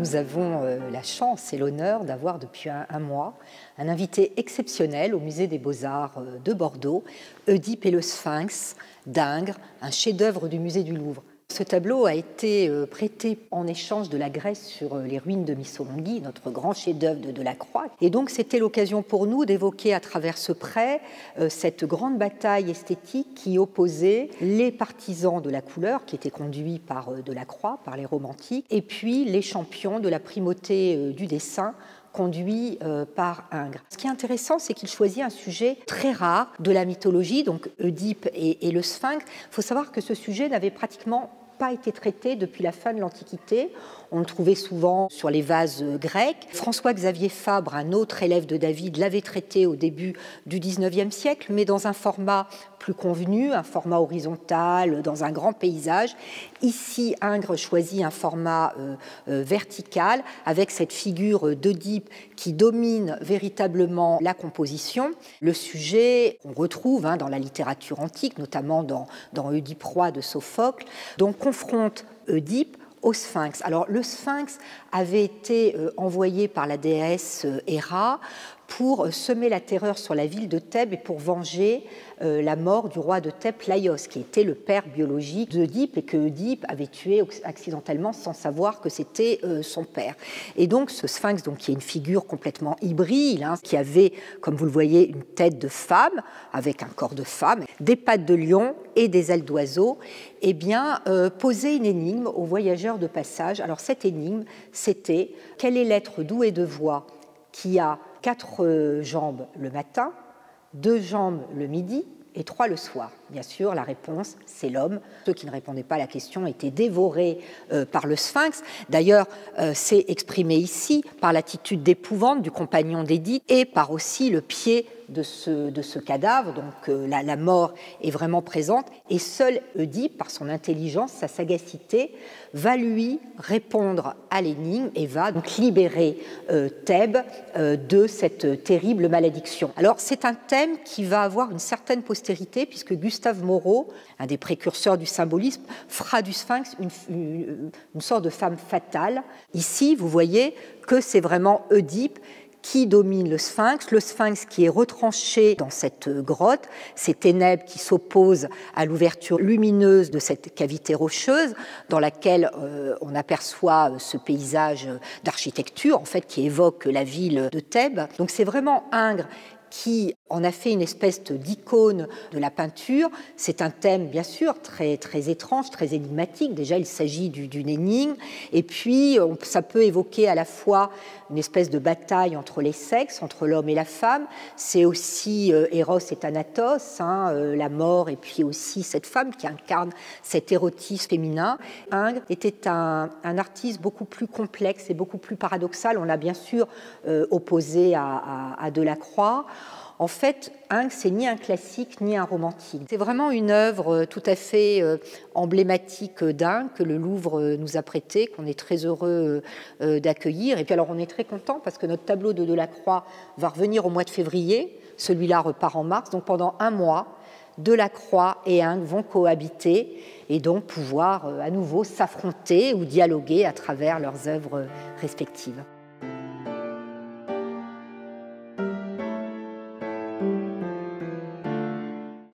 Nous avons la chance et l'honneur d'avoir depuis un mois un invité exceptionnel au Musée des Beaux-Arts de Bordeaux, Oedipe et le Sphinx d'Ingres, un chef-d'œuvre du Musée du Louvre. Ce tableau a été prêté en échange de la Grèce sur les ruines de Missolonghi, notre grand chef-d'œuvre de Delacroix. Et donc c'était l'occasion pour nous d'évoquer à travers ce prêt cette grande bataille esthétique qui opposait les partisans de la couleur, qui étaient conduits par Delacroix, par les romantiques, et puis les champions de la primauté du dessin, conduit par Ingres. Ce qui est intéressant, c'est qu'il choisit un sujet très rare de la mythologie, donc Oedipe et le Sphinx. Il faut savoir que ce sujet n'avait pratiquement pas été traité depuis la fin de l'Antiquité. On le trouvait souvent sur les vases grecs. François-Xavier Fabre, un autre élève de David, l'avait traité au début du XIXe siècle, mais dans un format plus convenu, un format horizontal, dans un grand paysage. Ici, Ingres choisit un format vertical, avec cette figure d'Œdipe qui domine véritablement la composition. Le sujet qu'on retrouve dans la littérature antique, notamment dans Oedipe-Roi de Sophocle. Donc, confronte Oedipe au Sphinx. Alors, le Sphinx avait été envoyé par la déesse Héra pour semer la terreur sur la ville de Thèbes et pour venger la mort du roi de Thèbes, Laios, qui était le père biologique d'Oedipe et que Oedipe avait tué accidentellement sans savoir que c'était son père. Et donc ce sphinx, qui est une figure complètement hybride, qui avait, comme vous le voyez, une tête de femme avec un corps de femme, des pattes de lion et des ailes d'oiseau, eh bien, posait une énigme aux voyageurs de passage. Alors cette énigme, c'était quel est l'être doué de voix qui a 4 jambes le matin, 2 jambes le midi et 3 le soir. Bien sûr, la réponse, c'est l'homme. Ceux qui ne répondaient pas à la question étaient dévorés par le sphinx. D'ailleurs, c'est exprimé ici par l'attitude d'épouvante du compagnon d'Édith et par aussi le pied de ce cadavre. Donc la mort est vraiment présente. Et seul Oedipe, par son intelligence, sa sagacité, va lui répondre à l'énigme et va donc libérer Thèbes de cette terrible malédiction. Alors c'est un thème qui va avoir une certaine postérité puisque Gustave Moreau, un des précurseurs du symbolisme, fera du sphinx une sorte de femme fatale. Ici, vous voyez que c'est vraiment Oedipe qui domine le sphinx qui est retranché dans cette grotte, ces ténèbres qui s'opposent à l'ouverture lumineuse de cette cavité rocheuse dans laquelle on aperçoit ce paysage d'architecture en fait qui évoque la ville de Thèbes. Donc c'est vraiment Ingres qui en a fait une espèce d'icône de la peinture. C'est un thème, bien sûr, très, très étrange, très énigmatique. Déjà, il s'agit d'une énigme. Et puis, ça peut évoquer à la fois une espèce de bataille entre les sexes, entre l'homme et la femme. C'est aussi Eros et Thanatos, la mort, et puis aussi cette femme qui incarne cet érotisme féminin. Ingres était un artiste beaucoup plus complexe et beaucoup plus paradoxal. On l'a bien sûr opposé à Delacroix. En fait, Ingres, c'est ni un classique ni un romantique. C'est vraiment une œuvre tout à fait emblématique d'Ingres que le Louvre nous a prêtée, qu'on est très heureux d'accueillir. Et puis alors, on est très content parce que notre tableau de Delacroix va revenir au mois de février. Celui-là repart en mars. Donc pendant un mois, Delacroix et Ingres vont cohabiter et donc pouvoir à nouveau s'affronter ou dialoguer à travers leurs œuvres respectives.